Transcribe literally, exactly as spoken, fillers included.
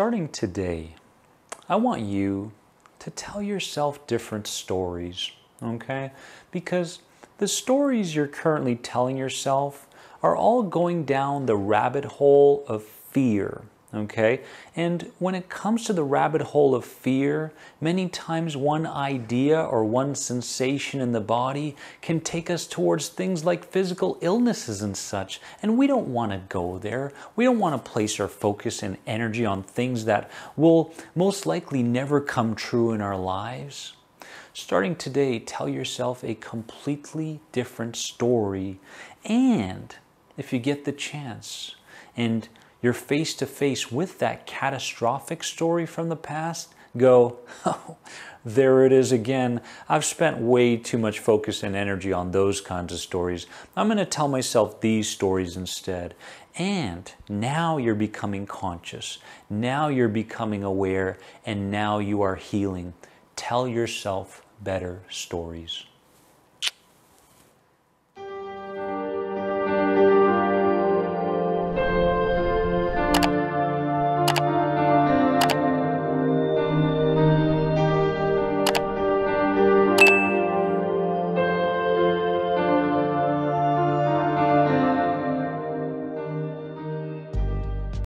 Starting today, I want you to tell yourself different stories, okay? Because the stories you're currently telling yourself are all going down the rabbit hole of fear, okay? And when it comes to the rabbit hole of fear, many times one idea or one sensation in the body can take us towards things like physical illnesses and such. And we don't want to go there. We don't want to place our focus and energy on things that will most likely never come true in our lives. Starting today, tell yourself a completely different story. And if you get the chance and you're face to face with that catastrophic story from the past, go, oh, there it is again. I've spent way too much focus and energy on those kinds of stories. I'm going to tell myself these stories instead. And now you're becoming conscious. Now you're becoming aware. And now you are healing. Tell yourself better stories.